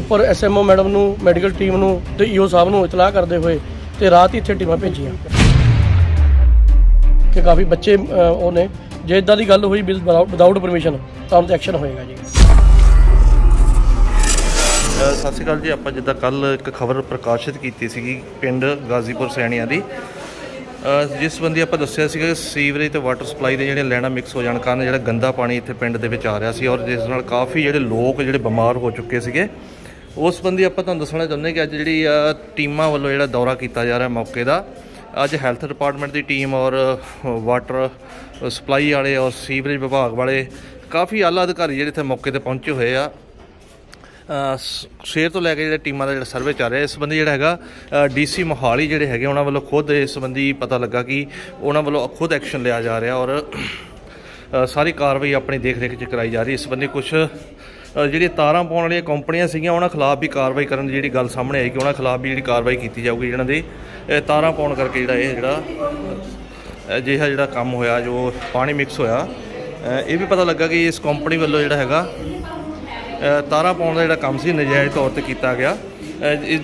ਉੱਪਰ SMO madam ਨੂੰ, medical team ਨੂੰ ਤੇ ਈਓ ਸਾਹਿਬ ਨੂੰ ਇਤਲਾਹ ਕਰਦੇ ਹੋਏ ਤੇ ਰਾਤ ਹੀ ਇੱਥੇ ਟੀਮਾਂ ਭੇਜੀਆਂ ਕਿ ਕਾਫੀ ਬੱਚੇ ਉਹਨੇ ਜੇ ਇਦਾਂ ਦੀ ਗੱਲ ਹੋਈ ਬਿਲ ਵਿਦਆਊਟ ਪਰਮਿਸ਼ਨ ਤਾਂ ਉਹਦੇ ਐਕਸ਼ਨ ਹੋਏਗਾ ਜੀ। ਸਤਿ ਸ਼੍ਰੀ ਅਕਾਲ ਜੀ, ਆਪਾਂ ਜਿੱਦਾਂ ਕੱਲ ਇੱਕ ਖਬਰ ਪ੍ਰਕਾਸ਼ਿਤ ਕੀਤੀ ਸੀਗੀ ਪਿੰਡ ਗਾਜ਼ੀਪੁਰ ਸੈਣੀਆਂ ਦੀ, ਜਿਸ ਸੰਬੰਧੀ ਆਪਾਂ ਦੱਸਿਆ ਸੀਗਾ ਕਿ ਸੀਵਰੇਜ ਤੇ ਵਾਟਰ ਸਪਲਾਈ ਦੇ ਜਿਹੜੇ ਲੈਣਾ ਮਿਕਸ ਹੋ ਜਾਣ ਕਾਰਨ ਜਿਹੜਾ ਗੰਦਾ ਪਾਣੀ ਇੱਥੇ ਪਿੰਡ ਦੇ ਵਿੱਚ ਆ ਰਿਹਾ ਸੀ ਔਰ ਜਿਸ ਨਾਲ ਕਾਫੀ ਜਿਹੜੇ ਲੋਕ ਜਿਹੜੇ ਬਿਮਾਰ ਹੋ ਚੁੱਕੇ ਸੀਗੇ। ਉਸ ਸੰਬੰਧੀ ਆਪਾਂ ਤੁਹਾਨੂੰ ਦੱਸਣਾ ਚਾਹੁੰਦੇ ਕਿ ਅੱਜ ਜਿਹੜੀ ਟੀਮਾਂ ਵੱਲੋਂ ਜਿਹੜਾ ਦੌਰਾ ਕੀਤਾ ਜਾ ਰਿਹਾ ਮੌਕੇ ਦਾ, ਅੱਜ ਹੈਲਥ ਡਿਪਾਰਟਮੈਂਟ ਦੀ ਟੀਮ ਔਰ ਵਾਟਰ ਸਪਲਾਈ ਵਾਲੇ ਔਰ ਸੀਵਰੇਜ ਵਿਭਾਗ ਵਾਲੇ ਕਾਫੀ ਆਲਾ ਅਧਿਕਾਰੀ ਜਿਹੜੇ ਇੱਥੇ ਮੌਕੇ 'ਤੇ ਪਹੁੰਚੇ ਹੋਏ ਆ। ਸਵੇਰ ਤੋਂ ਲੈ ਕੇ ਜਿਹੜਾ ਟੀਮਾਂ ਦਾ ਜਿਹੜਾ ਸਰਵੇ ਚੱਲ ਰਿਹਾ ਇਸ ਸੰਬੰਧੀ ਜਿਹੜਾ ਹੈਗਾ ਡੀਸੀ ਮੋਹਾਲੀ ਜਿਹੜੇ ਹੈਗੇ ਉਹਨਾਂ ਵੱਲੋਂ ਖੁਦ ਇਸ ਸੰਬੰਧੀ ਪਤਾ ਲੱਗਾ ਕਿ ਉਹਨਾਂ ਵੱਲੋਂ ਖੁਦ ਐਕਸ਼ਨ ਲਿਆ ਜਾ ਰਿਹਾ ਔਰ ਸਾਰੀ ਕਾਰਵਾਈ ਆਪਣੀ ਦੇਖ ਰੇਖ 'ਚ ਕਰਾਈ ਜਾ ਰਹੀ। ਇਸ ਸੰਬੰਧੀ ਕੁਛ ਜਿਹੜੀਆਂ ਤਾਰਾਂ ਪਾਉਣ ਵਾਲੀਆਂ ਕੰਪਨੀਆਂ ਸੀਗੀਆਂ ਉਹਨਾਂ ਖਿਲਾਫ ਵੀ ਕਾਰਵਾਈ ਕਰਨ ਦੀ ਜਿਹੜੀ ਗੱਲ ਸਾਹਮਣੇ ਆਈ ਕਿ ਉਹਨਾਂ ਖਿਲਾਫ ਵੀ ਜਿਹੜੀ ਕਾਰਵਾਈ ਕੀਤੀ ਜਾਊਗੀ ਜਿਹਨਾਂ ਦੇ ਤਾਰਾਂ ਪਾਉਣ ਕਰਕੇ ਜਿਹੜਾ ਇਹ ਜਿਹੜਾ ਅਜਿਹਾ ਜਿਹੜਾ ਕੰਮ ਹੋਇਆ, ਜੋ ਪਾਣੀ ਮਿਕਸ ਹੋਇਆ, ਇਹ ਵੀ ਪਤਾ ਲੱਗਾ ਕਿ ਇਸ ਕੰਪਨੀ ਵੱਲੋਂ ਜਿਹੜਾ ਹੈਗਾ ਤਾਰਾਂ ਪਾਉਣ ਦਾ ਜਿਹੜਾ ਕੰਮ ਸੀ ਨਜਾਇਜ਼ ਤੌਰ 'ਤੇ ਕੀਤਾ ਗਿਆ,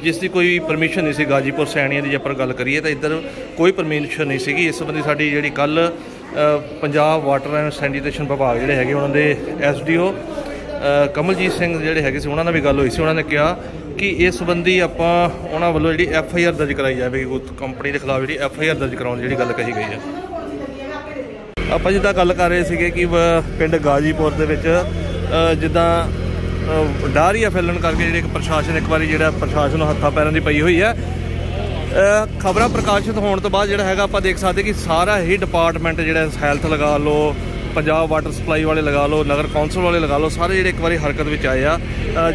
ਜਿਸ ਦੀ ਕੋਈ ਪਰਮਿਸ਼ਨ ਨਹੀਂ ਸੀ। ਗਾਜ਼ੀਪੁਰ ਸੈਣੀਆਂ ਦੀ ਜੇ ਆਪਾਂ ਗੱਲ ਕਰੀਏ ਤਾਂ ਇੱਧਰ ਕੋਈ ਪਰਮਿਸ਼ਨ ਨਹੀਂ ਸੀਗੀ। ਇਸ ਸੰਬੰਧੀ ਸਾਡੀ ਜਿਹੜੀ ਕੱਲ੍ਹ ਪੰਜਾਬ ਵਾਟਰ ਐਂਡ ਸੈਨੀਟੇਸ਼ਨ ਵਿਭਾਗ ਜਿਹੜੇ ਹੈਗੇ ਉਹਨਾਂ ਦੇ SDO ਕਮਲਜੀਤ ਸਿੰਘ ਜਿਹੜੇ ਹੈਗੇ ਸੀ ਉਹਨਾਂ ਨਾਲ ਵੀ ਗੱਲ ਹੋਈ ਸੀ। ਉਹਨਾਂ ਨੇ ਕਿਹਾ ਕਿ ਇਸ ਸੰਬੰਧੀ ਆਪਾਂ ਉਹਨਾਂ ਵੱਲੋਂ ਜਿਹੜੀ FIR ਦਰਜ ਕਰਾਈ ਜਾਵੇਗੀ, ਉਸ ਕੰਪਨੀ ਦੇ ਖਿਲਾਫ ਜਿਹੜੀ FIR ਦਰਜ ਕਰਾਉਣ ਜਿਹੜੀ ਗੱਲ ਕਹੀ ਗਈ ਹੈ। ਆਪਾਂ ਜਿੱਦਾਂ ਗੱਲ ਕਰ ਰਹੇ ਸੀਗੇ ਕਿ ਪਿੰਡ ਗਾਜ਼ੀਪੁਰ ਦੇ ਵਿੱਚ ਜਿੱਦਾਂ ਡਾਹਰੀਆ ਫੈਲਣ ਕਰਕੇ ਜਿਹੜੇ ਪ੍ਰਸ਼ਾਸਨ ਇੱਕ ਵਾਰੀ ਜਿਹੜਾ ਪ੍ਰਸ਼ਾਸਨ ਨੂੰ ਹੱਥਾਂ ਪੈਰਾਂ ਦੀ ਪਈ ਹੋਈ ਹੈ। ਖਬਰਾਂ ਪ੍ਰਕਾਸ਼ਿਤ ਹੋਣ ਤੋਂ ਬਾਅਦ ਜਿਹੜਾ ਹੈਗਾ ਆਪਾਂ ਦੇਖ ਸਕਦੇ ਕਿ ਸਾਰਾ ਹੀ ਡਿਪਾਰਟਮੈਂਟ ਜਿਹੜਾ ਹੈਲਥ ਲਗਾ ਲਓ, ਪੰਜਾਬ ਵਾਟਰ ਸਪਲਾਈ ਵਾਲੇ ਲਗਾ ਲਓ, ਨਗਰ ਕੌਂਸਲ ਵਾਲੇ ਲਗਾ ਲਓ, ਸਾਰੇ ਜਿਹੜੇ ਇੱਕ ਵਾਰੀ ਹਰਕਤ ਵਿੱਚ ਆਏ ਆ।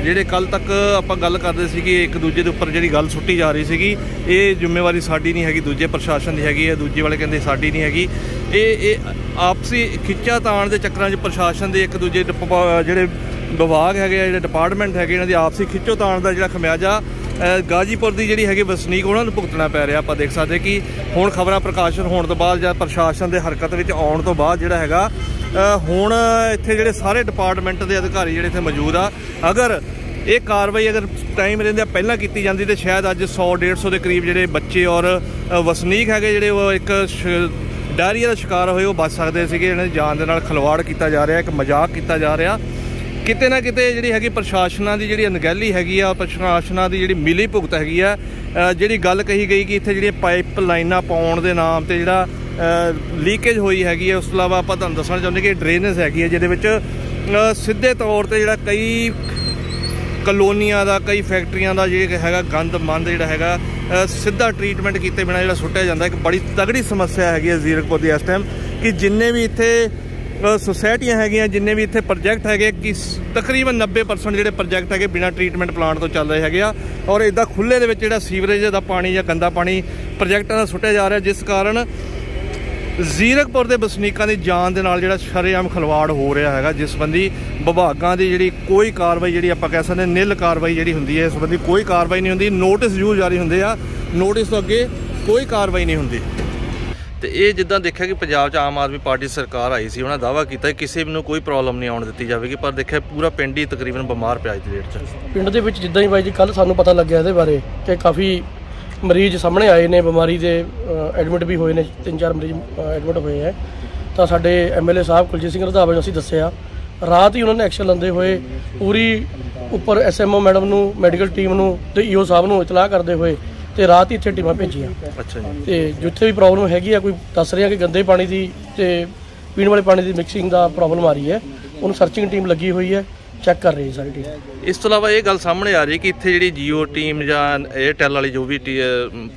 ਜਿਹੜੇ ਕੱਲ੍ਹ ਤੱਕ ਆਪਾਂ ਗੱਲ ਕਰਦੇ ਸੀ ਕਿ ਇੱਕ ਦੂਜੇ ਦੇ ਉੱਪਰ ਜਿਹੜੀ ਗੱਲ ਸੁੱਟੀ ਜਾ ਰਹੀ ਸੀਗੀ, ਇਹ ਜ਼ਿੰਮੇਵਾਰੀ ਸਾਡੀ ਨਹੀਂ ਹੈਗੀ, ਦੂਜੇ ਪ੍ਰਸ਼ਾਸਨ ਦੀ ਹੈਗੀ ਹੈ, ਦੂਜੇ ਵਾਲੇ ਕਹਿੰਦੇ ਸਾਡੀ ਨਹੀਂ ਹੈਗੀ। ਇਹ ਆਪਸੀ ਖਿੱਚਾ ਤਾਣ ਦੇ ਚੱਕਰਾਂ 'ਚ ਪ੍ਰਸ਼ਾਸਨ ਦੇ ਇੱਕ ਦੂਜੇ ਜਿਹੜੇ ਵਿਭਾਗ ਹੈਗੇ ਆ, ਜਿਹੜੇ ਡਿਪਾਰਟਮੈਂਟ ਹੈਗੇ, ਇਹਨਾਂ ਦੀ ਆਪਸੀ ਖਿੱਚੋ ਤਾਣ ਦਾ ਜਿਹੜਾ ਖਮਿਆਜਾ ਗਾਜ਼ੀਪੁਰ ਦੀ ਜਿਹੜੀ ਹੈਗੀ ਵਸਨੀਕ ਉਹਨਾਂ ਨੂੰ ਭੁਗਤਣਾ ਪੈ ਰਿਹਾ। ਆਪਾਂ ਦੇਖ ਸਕਦੇ ਕਿ ਹੁਣ ਖਬਰਾਂ ਪ੍ਰਕਾਸ਼ਨ ਹੋਣ ਤੋਂ ਬਾਅਦ ਜਾਂ ਪ੍ਰਸ਼ਾਸਨ ਦੇ ਹਰਕਤ ਵਿੱਚ ਆਉਣ ਤੋਂ ਬਾਅਦ ਜਿਹੜਾ ਹੈਗਾ ਹੁਣ ਇੱਥੇ ਜਿਹੜੇ ਸਾਰੇ ਡਿਪਾਰਟਮੈਂਟ ਦੇ ਅਧਿਕਾਰੀ ਜਿਹੜੇ ਇੱਥੇ ਮੌਜੂਦ ਆ, ਅਗਰ ਇਹ ਕਾਰਵਾਈ ਅਗਰ ਟਾਈਮ ਰਹਿੰਦਿਆਂ ਪਹਿਲਾਂ ਕੀਤੀ ਜਾਂਦੀ ਤਾਂ ਸ਼ਾਇਦ ਅੱਜ 100-150 ਦੇ ਕਰੀਬ ਜਿਹੜੇ ਬੱਚੇ ਔਰ ਵਸਨੀਕ ਹੈਗੇ ਜਿਹੜੇ ਉਹ ਇੱਕ ਡਾਇਰੀਆ ਦਾ ਸ਼ਿਕਾਰ ਹੋਏ ਉਹ ਬਚ ਸਕਦੇ ਸੀਗੇ। ਇਹਨਾਂ ਦੀ ਜਾਨ ਦੇ ਨਾਲ ਖਿਲਵਾੜ ਕੀਤਾ ਜਾ ਰਿਹਾ, ਇੱਕ ਮਜ਼ਾਕ ਕੀਤਾ ਜਾ ਰਿਹਾ। ਕਿਤੇ ਨਾ ਕਿਤੇ ਜਿਹੜੀ ਹੈਗੀ ਪ੍ਰਸ਼ਾਸਨਾਂ ਦੀ ਜਿਹੜੀ ਅਣਗਹਿਲੀ ਹੈਗੀ ਆ, ਪ੍ਰਸ਼ਾਸਨਾਂ ਦੀ ਜਿਹੜੀ ਮਿਲੀ ਭੁਗਤ ਹੈਗੀ ਆ, ਜਿਹੜੀ ਗੱਲ ਕਹੀ ਗਈ ਕਿ ਇੱਥੇ ਜਿਹੜੀਆਂ ਪਾਈਪ ਲਾਈਨਾਂ ਪਾਉਣ ਦੇ ਨਾਮ 'ਤੇ ਜਿਹੜਾ ਲੀਕੇਜ ਹੋਈ ਹੈਗੀ ਆ। ਉਸ ਤੋਂ ਇਲਾਵਾ ਆਪਾਂ ਤੁਹਾਨੂੰ ਦੱਸਣਾ ਚਾਹੁੰਦੇ ਕਿ ਡਰੇਨੇਜ ਹੈਗੀ ਆ ਜਿਹਦੇ ਵਿੱਚ ਸਿੱਧੇ ਤੌਰ 'ਤੇ ਜਿਹੜਾ ਕਈ ਕਲੋਨੀਆਂ ਦਾ, ਕਈ ਫੈਕਟਰੀਆਂ ਦਾ ਜਿਹੜਾ ਹੈਗਾ ਗੰਦ ਮੰਦ ਜਿਹੜਾ ਹੈਗਾ ਸਿੱਧਾ ਟਰੀਟਮੈਂਟ ਕੀਤੇ ਬਿਨਾਂ ਜਿਹੜਾ ਸੁੱਟਿਆ ਜਾਂਦਾ। ਇੱਕ ਬੜੀ ਤਗੜੀ ਸਮੱਸਿਆ ਹੈਗੀ ਆ ਜ਼ੀਰਕਪੁਰ ਦੀ ਇਸ ਟਾਈਮ ਕਿ ਜਿੰਨੇ ਵੀ ਇੱਥੇ ਸੋਸਾਇਟੀਆਂ ਹੈਗੀਆਂ, ਜਿੰਨੇ ਵੀ ਇੱਥੇ ਪ੍ਰੋਜੈਕਟ ਹੈਗੇ ਕਿ ਤਕਰੀਬਨ 90% ਜਿਹੜੇ ਪ੍ਰੋਜੈਕਟ ਹੈਗੇ ਬਿਨਾਂ ਟਰੀਟਮੈਂਟ ਪਲਾਂਟ ਤੋਂ ਚੱਲ ਰਹੇ ਹੈਗੇ ਆ ਔਰ ਇੱਦਾਂ ਖੁੱਲ੍ਹੇ ਦੇ ਵਿੱਚ ਜਿਹੜਾ ਸੀਵਰੇਜ ਦਾ ਪਾਣੀ ਜਾਂ ਗੰਦਾ ਪਾਣੀ ਪ੍ਰੋਜੈਕਟਾਂ ਦਾ ਸੁੱਟਿਆ ਜਾ ਰਿਹਾ, ਜਿਸ ਕਾਰਨ ਜ਼ੀਰਕਪੁਰ ਦੇ ਵਸਨੀਕਾਂ ਦੀ ਜਾਨ ਦੇ ਨਾਲ ਜਿਹੜਾ ਸ਼ਰੇਆਮ ਖਿਲਵਾੜ ਹੋ ਰਿਹਾ ਹੈਗਾ, ਜਿਸ ਸੰਬੰਧੀ ਵਿਭਾਗਾਂ ਦੀ ਜਿਹੜੀ ਕੋਈ ਕਾਰਵਾਈ ਜਿਹੜੀ ਆਪਾਂ ਕਹਿ ਸਕਦੇ ਨਿਲ ਕਾਰਵਾਈ ਜਿਹੜੀ ਹੁੰਦੀ ਹੈ ਇਸ ਸੰਬੰਧੀ ਕੋਈ ਕਾਰਵਾਈ ਨਹੀਂ ਹੁੰਦੀ। ਨੋਟਿਸ ਜ਼ਰੂਰ ਜਾਰੀ ਹੁੰਦੇ ਆ, ਨੋਟਿਸ ਤੋਂ ਅੱਗੇ ਕੋਈ ਕਾਰਵਾਈ ਨਹੀਂ ਹੁੰਦੀ। ਤੇ ਇਹ ਜਿੱਦਾਂ ਦੇਖਿਆ ਕਿ ਪੰਜਾਬ 'ਚ ਆਮ ਆਦਮੀ ਪਾਰਟੀ ਸਰਕਾਰ ਆਈ ਸੀ, ਉਹਨਾਂ ਦਾਅਵਾ ਕੀਤਾ ਕਿਸੇ ਨੂੰ ਕੋਈ ਪ੍ਰੋਬਲਮ ਨਹੀਂ ਆਉਣ ਦਿੱਤੀ ਜਾਵੇਗੀ, ਪਰ ਦੇਖਿਆ ਪੂਰਾ ਪਿੰਡ ਹੀ ਤਕਰੀਬਨ ਬਿਮਾਰ ਪਿਆ ਇਸ ਡੇਟ 'ਚ। ਪਿੰਡ ਦੇ ਵਿੱਚ ਜਿੱਦਾਂ ਹੀ ਬਾਈ ਜੀ ਕੱਲ੍ਹ ਸਾਨੂੰ ਪਤਾ ਲੱਗਿਆ ਇਹਦੇ ਬਾਰੇ ਕਿ ਕਾਫੀ ਮਰੀਜ਼ ਸਾਹਮਣੇ ਆਏ ਨੇ, ਬਿਮਾਰੀ ਦੇ ਐਡਮਿਟ ਵੀ ਹੋਏ ਨੇ, 3-4 ਮਰੀਜ਼ ਐਡਮਿਟ ਹੋਏ ਹੈ। ਤਾਂ ਸਾਡੇ MLA ਸਾਹਿਬ ਕੁਲਜੀਤ ਸਿੰਘ ਰੰਧਾਵਾ ਨੂੰ ਅਸੀਂ ਦੱਸਿਆ, ਰਾਤ ਹੀ ਉਹਨਾਂ ਨੇ ਐਕਸ਼ਨ ਲੈਂਦੇ ਹੋਏ ਪੂਰੀ ਉੱਪਰ SMO ਮੈਡਮ ਨੂੰ, ਮੈਡੀਕਲ ਟੀਮ ਨੂੰ ਤੇ EO ਸਾਹਿਬ ਨੂੰ ਇਤਲਾਹ ਕਰਦੇ ਹੋਏ ਤੇ ਰਾਤ ਹੀ ਇੱਥੇ ਟੀਮਾਂ ਭੇਜੀਆਂ। ਅੱਛਾ ਜੀ। ਤੇ ਜਿੱਥੇ ਵੀ ਪ੍ਰੋਬਲਮ ਹੈਗੀ ਆ, ਕੋਈ ਦੱਸ ਰਿਹਾ ਕਿ ਗੰਦੇ ਪਾਣੀ ਦੀ ਤੇ ਪੀਣ ਵਾਲੇ ਪਾਣੀ ਦੀ ਮਿਕਸਿੰਗ ਦਾ ਪ੍ਰੋਬਲਮ ਆ ਰਹੀ ਹੈ, ਉਹਨੂੰ ਸਰਚਿੰਗ ਟੀਮ ਲੱਗੀ ਹੋਈ ਹੈ, ਚੈੱਕ ਕਰ ਰਹੀ ਸਾਰੀ ਟੀਮ। ਇਸ ਤੋਂ ਇਲਾਵਾ ਇਹ ਗੱਲ ਸਾਹਮਣੇ ਆ ਰਹੀ ਕਿ ਇੱਥੇ ਜਿਹੜੀ Jio ਟੀਮ ਜਾਂ Airtel ਵਾਲੀ ਜੋ ਵੀ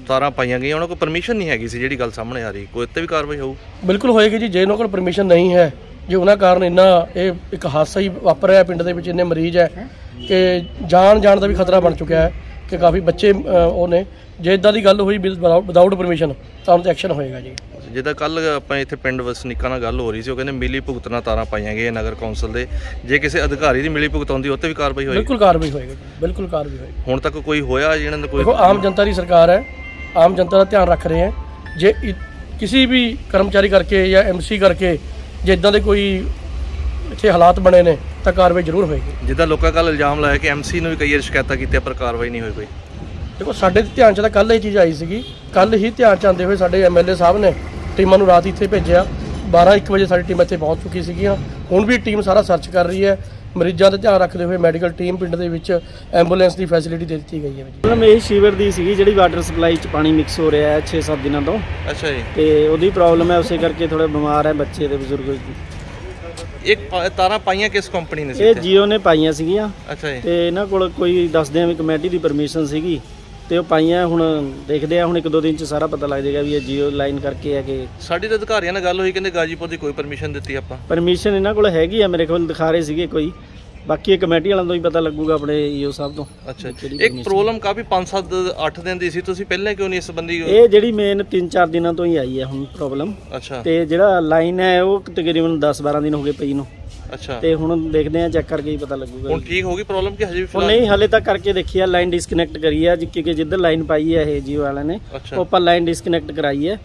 ਤਾਰਾਂ ਪਾਈਆਂ ਗਈਆਂ ਉਹਨਾਂ ਕੋਲ ਪਰਮਿਸ਼ਨ ਨਹੀਂ ਹੈਗੀ ਸੀ, ਜਿਹੜੀ ਗੱਲ ਸਾਹਮਣੇ ਆ ਰਹੀ, ਕੋਈ ਇੱਥੇ ਵੀ ਕਾਰਵਾਈ ਹੋਊ? ਬਿਲਕੁਲ ਹੋਏਗੀ ਜੀ, ਜੇ ਉਹਨਾਂ ਕੋਲ ਪਰਮਿਸ਼ਨ ਨਹੀਂ ਹੈ, ਜੇ ਉਹਨਾਂ ਕਾਰਨ ਇੰਨਾ ਇਹ ਇੱਕ ਹਾਦਸਾ ਹੀ ਵਾਪਰ ਰਿਹਾ ਪਿੰਡ ਦੇ ਵਿੱਚ, ਇੰਨੇ ਮਰੀਜ਼ ਹੈ ਕਿ ਜਾਨ ਦਾ ਵੀ ਖਤਰਾ ਬਣ ਚੁੱਕਿਆ ਹੈ ਕਿ ਕਾਫੀ ਬੱਚੇ ਉਹਨੇ ਜੇ ਇਦਾਂ ਦੀ ਗੱਲ ਹੋਈ ਵਿਦਆਊਟ ਪਰਮਿਸ਼ਨ ਤਾਂ ਉਹਦੇ ਐਕਸ਼ਨ ਹੋਏਗਾ ਜੀ। ਜਿੱਦਾਂ ਕੱਲ੍ਹ ਆਪਾਂ ਇੱਥੇ ਪਿੰਡ ਵਸਨੀਕਾਂ ਨਾਲ ਗੱਲ ਹੋ ਰਹੀ ਸੀ, ਉਹ ਕਹਿੰਦੇ ਮਿਲੀ ਭੁਗਤ ਨਾਲ ਤਾਰਾਂ ਪਾਈਆਂ ਗਈਆਂ ਨਗਰ ਕੌਂਸਲ ਦੇ, ਜੇ ਕਿਸੇ ਅਧਿਕਾਰੀ ਦੀ ਮਿਲੀ ਭੁਗਤ ਆਉਂਦੀ ਉਹ 'ਤੇ ਵੀ ਕਾਰਵਾਈ ਹੋਏਗੀ? ਬਿਲਕੁਲ ਕਾਰਵਾਈ ਹੋਏਗੀ, ਬਿਲਕੁਲ ਕਾਰਵਾਈ ਹੋਏਗੀ। ਹੁਣ ਤੱਕ ਕੋਈ ਹੋਇਆ ਜਿਹਨਾਂ ਦਾ? ਕੋਈ ਆਮ ਜਨਤਾ ਦੀ ਸਰਕਾਰ ਹੈ, ਆਮ ਜਨਤਾ ਦਾ ਧਿਆਨ ਰੱਖ ਰਹੇ ਹੈ। ਜੇ ਕਿਸੇ ਵੀ ਕਰਮਚਾਰੀ ਕਰਕੇ ਜਾਂ MC ਕਰਕੇ ਜੇ ਇਦਾਂ ਦੇ ਕੋਈ इतने हालात बने ने तो कार्रवाई जरूर होगी। जिदा लोगों कल इल्जाम लाया कि एमसी ने भी कई बार शिकायतें की पर कार्रवाई नहीं हुई कोई। देखो साढ़े ध्यान च तो कल ही चीज़ आई सी, कल ही ध्यान च आते हुए साढ़े MLA साहब ने टीमों को रात इतने भेजा 12-1 बजे सारी टीम इतने पहुँच चुकी सी। हूँ भी टीम सारा सर्च कर रही है, मरीजों का ध्यान रखते हुए मैडिकल टीम पिंड के एंबूलेंस की फैसिलिटी दे दी गई है। मैडम ये शिवर की सी जी वाटर सप्लाई पानी मिक्स हो रहा है 6-7 दिनों तो। अच्छा जी। तो वो प्रॉब्लम है, उस करके थोड़े बीमार है बच्चे तो बजुर्ग। एक तारा पाइया किस कंपनी ने? ये जियो ने पाइया सीगियां। अच्छा जी। ते इन्हां कोल कोई दसदे आ वी कमेटी दी परमिशन सीगी ते ओह पाइया हुण देखदे आ, हुण 1-2 दिन च सारा पता लग जाएगा भी ये जियो लाइन करके है कि। साडी ते अधिकारियां नाल गल होई कहंदे गाजीपुर दी कोई परमिशन दित्ती आपां। परमिशन इन्हां कोल हैगी आ, मेरे कोल दिखा रहे सीगे कोई, बाकी ये कमेटी वालों तो ही पता लगूगा अपने ईओ साहब तो। अच्छा, एक प्रॉब्लम काफ़ी 5-7-8 दिन दी सी, तुसी पहले क्यों नहीं इस संबंधी? ये जी मेन 3-4 दिनों तो ही आई है हम प्रॉब्लम। अच्छा। तो जो लाइन है वो तकरीबन 10-12 दिन हो गए पई नूं। अच्छा। तो हुण देखते हैं, चेक करके ही पता लगूगा हुण ठीक होगी प्रॉब्लम कि हजे भी नहीं? हाले तक करके देखी है, लाइन डिसकनैक्ट करी है क्योंकि जिधर लाइन पाई है ये जियो वाले ने ओपर लाइन डिसकनैक्ट कराई है।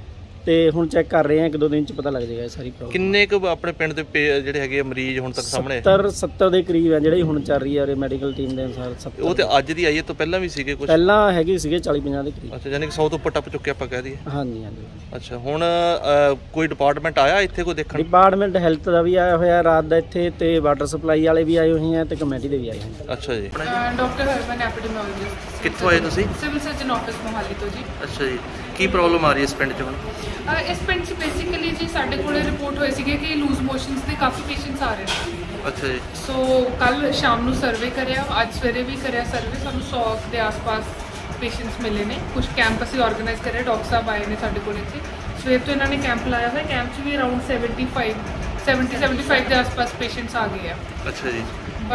तो हूँ चेक कर रहे हैं, 1-2 दिन पता लग जाएगा सारी प्रॉब्लम। किन्ने को अपने पिंड दे जिहड़े हैगे मरीज हुण तक सामने? 70 के करीब है जिहड़ी हुण चल रही है और मैडिकल टीम दे अनुसार 70। वो तो अज दी आई है, तो पहला भी सीगे कुछ? पहला हैगी सीगे 40-50 के करीब। अच्छा, यानी कि 100 तो ऊपर टप चुके आपां कह दीए। हाँ जी, हाँ जी। अच्छा, हुण कोई डिपार्टमेंट आया इत्थे कोई देखण? डिपार्टमेंट हैल्थ का भी आया होया रात का इत्थे, ते वाटर सप्लाई वाले भी आए हुए हैं, ते कमेटी के भी आए हैं। अच्छा जी। Doctor Harman epidemiologist. कित्थों आए तुसीं? सिविल सर्जन ऑफिस मोहाली तो जी। अच्छा जी, की प्रॉब्लम आ रही है इस पिंड च? इस पिंड से बेसिकली जी साढ़े को रिपोर्ट होए सी कि लूज मोशनस के काफ़ी पेशेंट्स आ रहे हैं। अच्छा जी। सो कल शाम को सर्वे कराया, आज सवेरे भी कराया सर्वे, सानू 100 के आसपास पेशेंट्स मिले ने। कुछ कैंप असी ऑर्गेनाइज करे, डॉक्टर साहब आए हैं साढ़े को इतने सवेर तो, इन्होंने कैंप लाया है। कैंप से भी अराउंड 70-75 के आसपास पेशेंट्स आ गए हैं। अच्छा जी।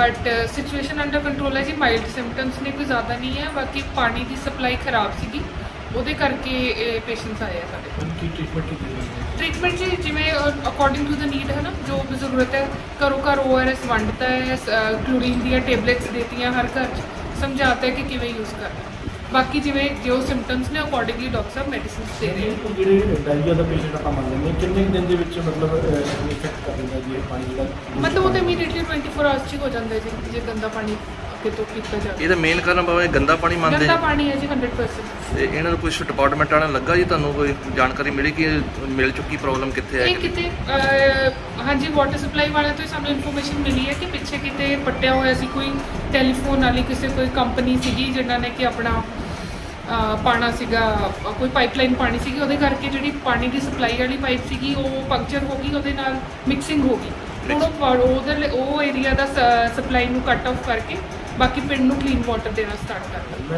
बट सिचुएशन अंडर कंट्रोल है जी, माइल्ड सिम्पटम्स ने, कोई ज़्यादा नहीं है। बाकी पानी की सप्लाई खराब सी ਉਹਦੇ ਕਰਕੇ ਪੇਸ਼ੈਂਟਸ ਆਏ ਆ ਸਾਡੇ। ਟ੍ਰੀਟਮੈਂਟ ਜੀ ਜਿਵੇਂ ਅਕੋਰਡਿੰਗ ਟੂ ਦ ਨੀਡ ਹੈ ਨਾ, ਜੋ ਵੀ ਜ਼ਰੂਰਤ ਹੈ ਘਰੋਂ ਘਰ ORS ਵੰਡਤਾ ਹੈ, ਕਲੋਰੀਨ ਦੀਆਂ ਟੇਬਲੇਟਸ ਦਿੱਤੀਆਂ ਹਰ ਘਰ 'ਚ, ਸਮਝਾਤਾ ਹੈ ਕਿ ਕਿਵੇਂ ਯੂਜ਼ ਕਰਨਾ। ਬਾਕੀ ਜਿਵੇਂ ਜੋ ਸਿੰਪਟਮਸ ਨੇ ਅਕੋਰਡਿੰਗਲੀ ਡਾਕਟਰ ਸਾਹਿਬ ਮੈਡੀਸਿਨਸ ਦੇ ਰਹੇ ਨੇ। ਜਿਹੜੇ ਡਾਇਰੀਆ ਦਾ ਪੇਸ਼ੈਂਟ ਆਪਾਂ ਮੰਨ ਲੈਂਦੇ ਹਾਂ, ਕਿੰਨੇ ਦਿਨ ਦੇ ਵਿੱਚ ਮਤਲਬ ਇਫੈਕਟ ਕਰ ਦਿੰਦਾ ਜੀ ਪਾਣੀ ਦਾ? ਮਤਲਬ ਉਹ ਤਾਂ ਇਮੀਡੀਏਟਲੀ 24 ਆਵਰਸ 'ਚ ਹੋ ਜਾਂਦਾ ਜੀ ਜੇ ਗੰਦਾ ਪਾਣੀ। ਇਹਦਾ ਮੇਨ ਕਾਰਨ ਬਾਬਾ ਇਹ ਗੰਦਾ ਪਾਣੀ ਮੰਨਦੇ ਨੇ। ਗੰਦਾ ਪਾਣੀ ਹੈ ਜੀ 100%। ਇਹਨਾਂ ਨੂੰ ਕੁਝ ਡਿਪਾਰਟਮੈਂਟ ਵਾਲਾ ਲੱਗਾ ਜੀ, ਤੁਹਾਨੂੰ ਕੋਈ ਜਾਣਕਾਰੀ ਮਿਲੀ ਕਿ ਮਿਲ ਚੁੱਕੀ ਪ੍ਰੋਬਲਮ ਕਿੱਥੇ ਹੈ? ਇਹ ਕਿਤੇ ਹਾਂਜੀ ਵਾਟਰ ਸਪਲਾਈ ਵਾਲਾ ਤੋਂ ਸਾਨੂੰ ਇਨਫੋਰਮੇਸ਼ਨ ਮਿਲੀ ਹੈ ਕਿ ਪਿੱਛੇ ਕਿਤੇ ਪੱਟਿਆ ਹੋਇਆ ਸੀ, ਕੋਈ ਟੈਲੀਫੋਨ ਵਾਲੀ ਕਿਸੇ ਕੋਈ ਕੰਪਨੀ ਸੀਗੀ ਜਿਨ੍ਹਾਂ ਨੇ ਕਿ ਆਪਣਾ ਪਾਣਾ ਸੀਗਾ, ਕੋਈ ਪਾਈਪਲਾਈਨ ਪਾਣੀ ਸੀਗੀ, ਉਹਦੇ ਕਰਕੇ ਜਿਹੜੀ ਪਾਣੀ ਦੀ ਸਪਲਾਈ ਵਾਲੀ ਪਾਈਪ ਸੀਗੀ ਉਹ ਪੰਕਚਰ ਹੋ ਗਈ, ਉਹਦੇ ਨਾਲ ਮਿਕਸਿੰਗ ਹੋ ਗਈ। ਹੁਣ ਉਹ ਏਰੀਆ ਦਾ ਸਪਲਾਈ ਨੂੰ ਕੱਟ ਆਫ ਕਰਕੇ बाकी पिंड नूं क्लीन वाटर देना स्टार्ट कर दिया।